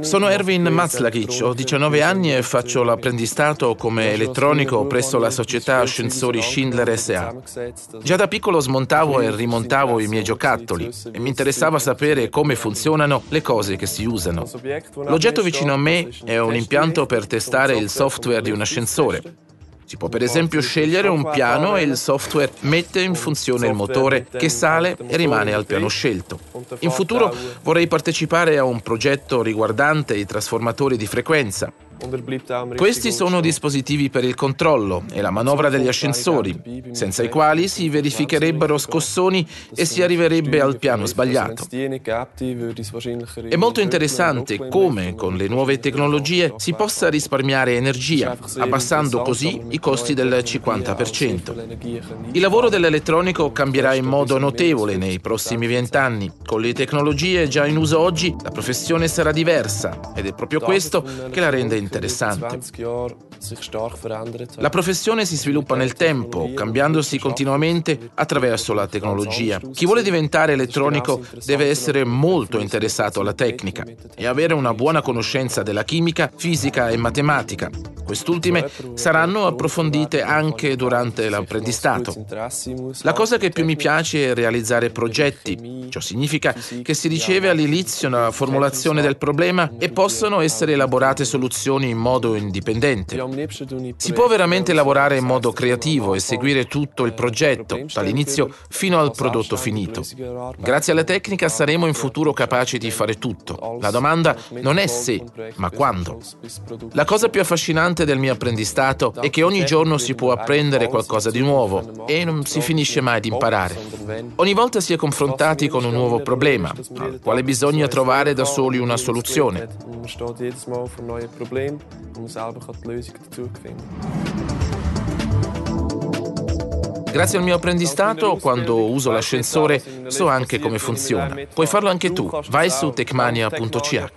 Sono Erwin Mazlagic, ho 19 anni e faccio l'apprendistato come elettronico presso la società Ascensori Schindler S.A. Già da piccolo smontavo e rimontavo i miei giocattoli e mi interessava sapere come funzionano le cose che si usano. L'oggetto vicino a me è un impianto per testare il software di un ascensore. Si può per esempio scegliere un piano e il software mette in funzione il motore che sale e rimane al piano scelto. In futuro vorrei partecipare a un progetto riguardante i trasformatori di frequenza. Questi sono dispositivi per il controllo e la manovra degli ascensori, senza i quali si verificherebbero scossoni e si arriverebbe al piano sbagliato. È molto interessante come con le nuove tecnologie si possa risparmiare energia, abbassando così i costi del 50%. Il lavoro dell'elettronico cambierà in modo notevole nei prossimi 20 anni. Con le tecnologie già in uso oggi, la professione sarà diversa ed è proprio questo che la rende interessante. La professione si sviluppa nel tempo, cambiandosi continuamente attraverso la tecnologia. Chi vuole diventare elettronico deve essere molto interessato alla tecnica e avere una buona conoscenza della chimica, fisica e matematica. Quest'ultime saranno approfondite anche durante l'apprendistato. La cosa che più mi piace è realizzare progetti. Ciò significa che si riceve all'inizio una formulazione del problema e possono essere elaborate soluzioni in modo indipendente. Si può veramente lavorare in modo creativo e seguire tutto il progetto, dall'inizio fino al prodotto finito. Grazie alla tecnica saremo in futuro capaci di fare tutto. La domanda non è se, ma quando. La cosa più affascinante del mio apprendistato è che ogni giorno si può apprendere qualcosa di nuovo e non si finisce mai di imparare. Ogni volta si è confrontati con un nuovo problema, al quale bisogna trovare da soli una soluzione. Grazie al mio apprendistato, quando uso l'ascensore, so anche come funziona. Puoi farlo anche tu. Vai su tecmania.ch.